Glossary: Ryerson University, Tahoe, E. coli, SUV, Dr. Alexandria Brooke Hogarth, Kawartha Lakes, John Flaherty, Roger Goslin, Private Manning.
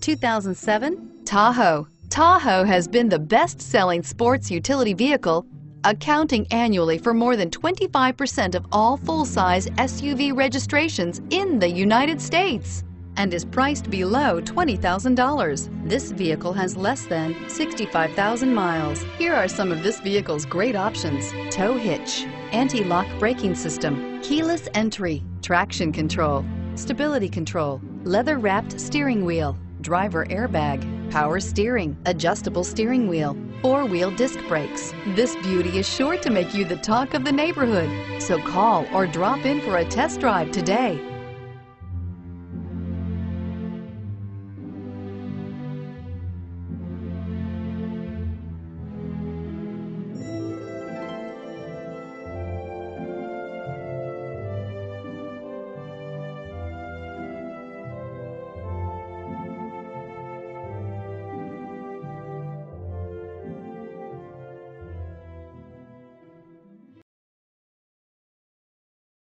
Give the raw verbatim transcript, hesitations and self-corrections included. two thousand seven Tahoe. Tahoe has been the best-selling sports utility vehicle, accounting annually for more than twenty-five percent of all full-size S U V registrations in the United States, and is priced below twenty thousand dollars. This vehicle has less than sixty-five thousand miles. Here are some of this vehicle's great options: tow hitch, anti-lock braking system, keyless entry, traction control, stability control, leather-wrapped steering wheel, driver airbag, power steering, adjustable steering wheel, four-wheel disc brakes. This beauty is sure to make you the talk of the neighborhood, so call or drop in for a test drive today.